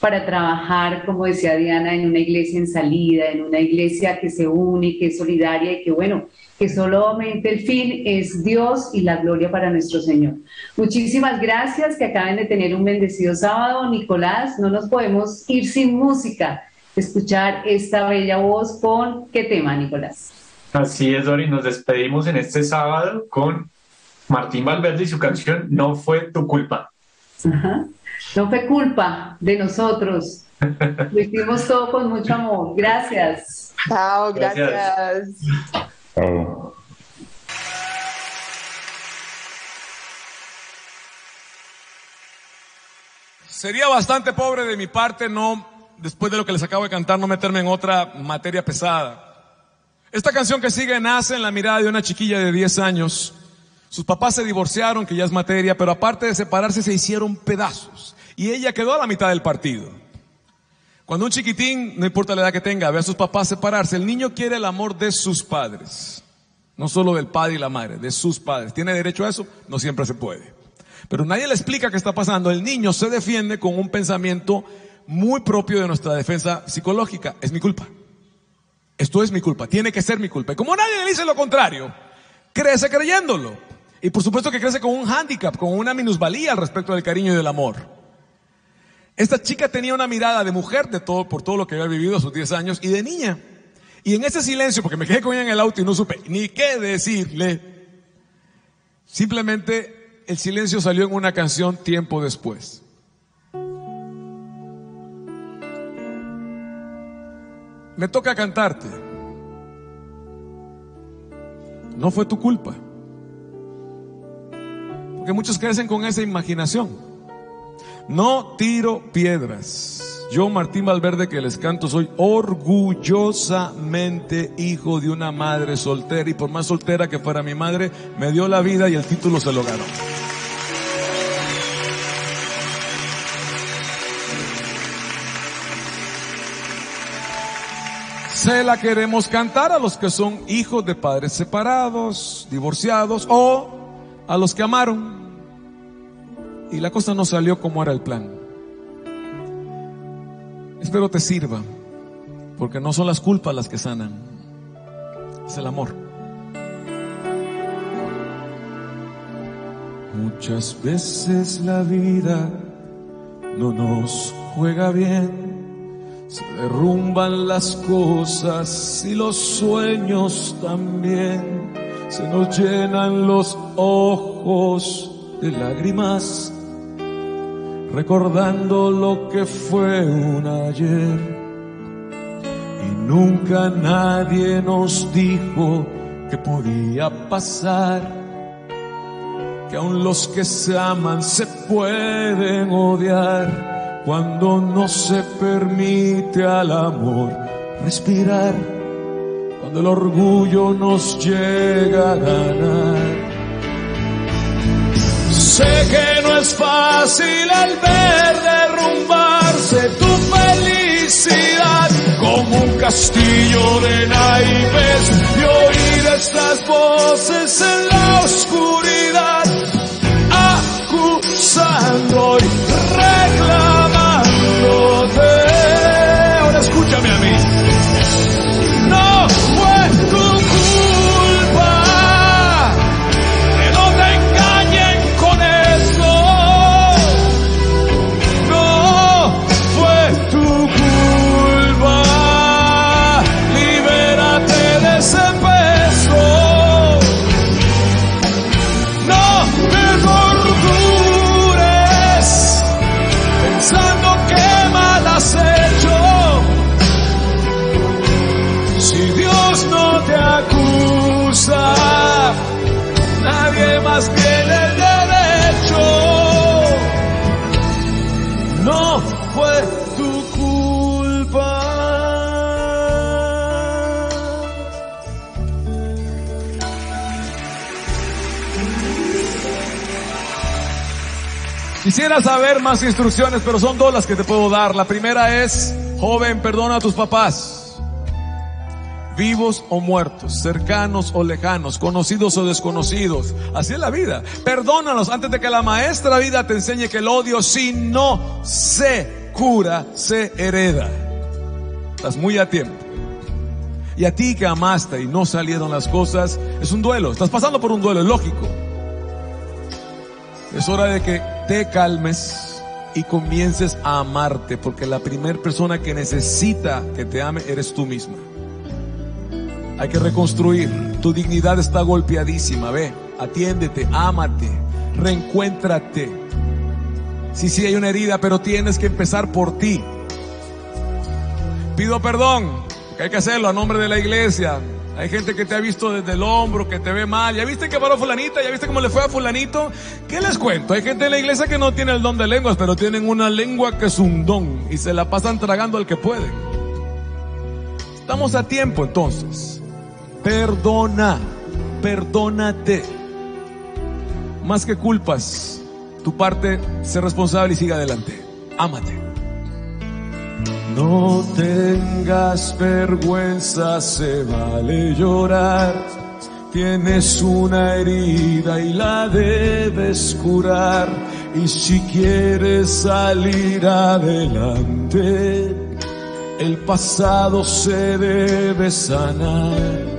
para trabajar, como decía Diana, en una iglesia en salida, en una iglesia que se une, que es solidaria y que, bueno, que solamente el fin es Dios y la gloria para nuestro Señor. Muchísimas gracias, que acaben de tener un bendecido sábado. Nicolás, no nos podemos ir sin música, escuchar esta bella voz con ¿qué tema, Nicolás? Así es, Dori, nos despedimos en este sábado con Martín Valverde y su canción No Fue Tu Culpa. Ajá. No fue culpa de nosotros, lo hicimos todo con mucho amor. Gracias. Chao, gracias. gracias. Oh. Sería bastante pobre de mi parte no, después de lo que les acabo de cantar, no meterme en otra materia pesada. Esta canción que sigue nace en la mirada de una chiquilla de diez años. Sus papás se divorciaron, que ya es materia, pero aparte de separarse se hicieron pedazos y ella quedó a la mitad del partido. Cuando un chiquitín, no importa la edad que tenga, ve a sus papás separarse, el niño quiere el amor de sus padres, no solo del padre y la madre, de sus padres. ¿Tiene derecho a eso? No siempre se puede. Pero nadie le explica qué está pasando. El niño se defiende con un pensamiento muy propio de nuestra defensa psicológica. Es mi culpa. Esto es mi culpa. Tiene que ser mi culpa. Y como nadie le dice lo contrario, crece creyéndolo. Y por supuesto que crece con un hándicap, con una minusvalía al respecto del cariño y del amor. Esta chica tenía una mirada de mujer de todo, por todo lo que había vivido a sus diez años y de niña. Y en ese silencio, porque me quedé con ella en el auto y no supe ni qué decirle, simplemente el silencio salió en una canción tiempo después. Me toca cantarte. No fue tu culpa. Porque muchos crecen con esa imaginación. No tiro piedras. Yo, Martín Valverde, que les canto, soy orgullosamente hijo de una madre soltera. Y por más soltera que fuera mi madre, me dio la vida y el título se lo ganó. Se la queremos cantar a los que son hijos de padres separados, divorciados o a los que amaron. Y la cosa no salió como era el plan. Espero te sirva, porque no son las culpas las que sanan, es el amor. Muchas veces la vida no nos juega bien. Se derrumban las cosas y los sueños también. Se nos llenan los ojos de lágrimas, recordando lo que fue un ayer. Y nunca nadie nos dijo que podía pasar, que aun los que se aman se pueden odiar. Cuando no se permite al amor respirar, cuando el orgullo nos llega a ganar. Sé que no es fácil al ver derrumbarse tu felicidad como un castillo de naipes y oír estas voces en la oscuridad acusando y reclamando. Ahora escúchame a mí. No fue tu culpa. Que no te engañen con esto. No fue tu culpa. Libérate de ese peso. No te tortures pensando que mal has hecho. Si Dios no te acusa, nadie más tiene el derecho. No fue tu culpa. Quisiera saber más instrucciones, pero son dos las que te puedo dar. La primera es, joven, perdona a tus papás. Vivos o muertos, cercanos o lejanos, conocidos o desconocidos. Así es la vida. Perdónalos antes de que la maestra vida te enseñe que el odio, si no se cura, se hereda. Estás muy a tiempo. Y a ti que amaste y no salieron las cosas, es un duelo. Estás pasando por un duelo, es lógico. Es hora de que te calmes y comiences a amarte, porque la primera persona que necesita que te ame eres tú misma. Hay que reconstruir. Tu dignidad está golpeadísima. Ve, atiéndete, ámate, reencuéntrate. Sí, sí, hay una herida, pero tienes que empezar por ti. Pido perdón, que hay que hacerlo a nombre de la iglesia, Hay gente que te ha visto desde el hombro, que te ve mal. ¿Ya viste que paró fulanita? ¿Ya viste cómo le fue a fulanito? ¿Qué les cuento? Hay gente en la iglesia que no tiene el don de lenguas, pero tienen una lengua que es un don y se la pasan tragando al que pueden. Estamos a tiempo entonces. Perdona, perdónate. Más que culpas, tu parte, sé responsable y sigue adelante. Ámate. No tengas vergüenza, se vale llorar. Tienes una herida y la debes curar. Y si quieres salir adelante, el pasado se debe sanar.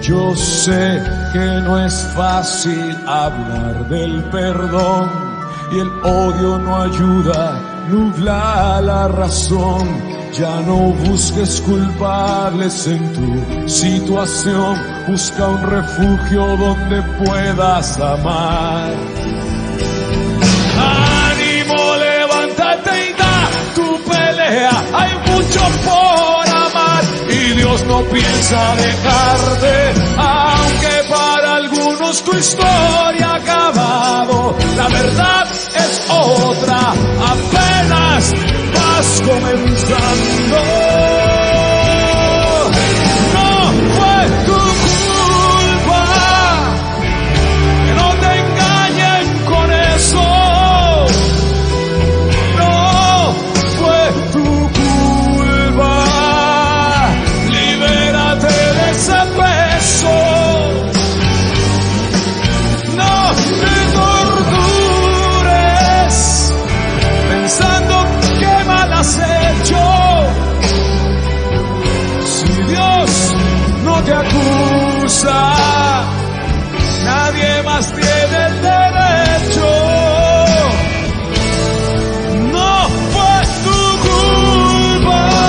Yo sé que no es fácil hablar del perdón, y el odio no ayuda, nubla la razón. Ya no busques culpables en tu situación, busca un refugio donde puedas amar. Ánimo, levántate y da tu pelea, hay mucho por amar y Dios no piensa dejarte, aunque para algunos tu historia ha acabado, la verdad es otra, apenas vas comenzando. No fue tu culpa, que no te engañen con eso. No fue tu culpa, libérate de ese peso. No te pensando que mal has hecho, si Dios no te acusa, nadie más tiene el derecho, no fue tu culpa.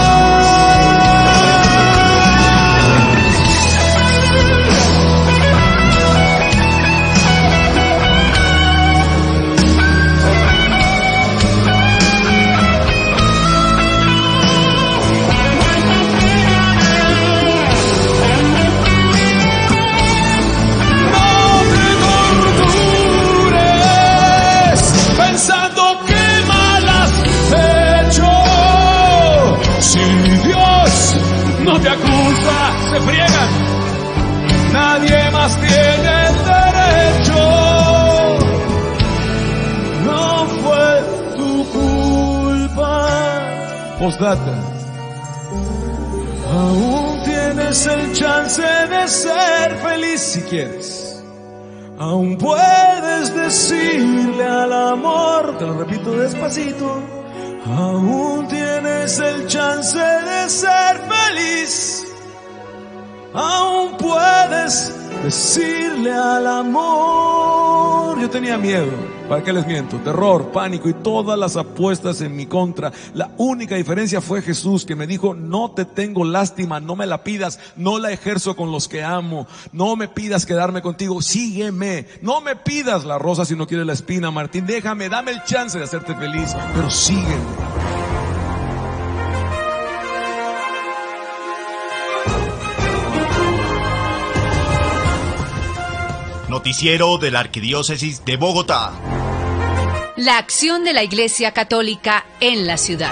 Te acusa, se friegan, nadie más tiene el derecho, no fue tu culpa. Postdata, aún tienes el chance de ser feliz si quieres, aún puedes decirle al amor, te lo repito despacito, aún tienes el chance de ser feliz, aún puedes decirle al amor. Yo tenía miedo, ¿para qué les miento? Terror, pánico y todas las apuestas en mi contra. La única diferencia fue Jesús, que me dijo: no te tengo lástima, no me la pidas, no la ejerzo con los que amo, no me pidas quedarme contigo, sígueme, no me pidas la rosa si no quieres la espina, Martín, déjame, dame el chance de hacerte feliz, pero sígueme. Noticiero de la Arquidiócesis de Bogotá. La acción de la Iglesia Católica en la ciudad.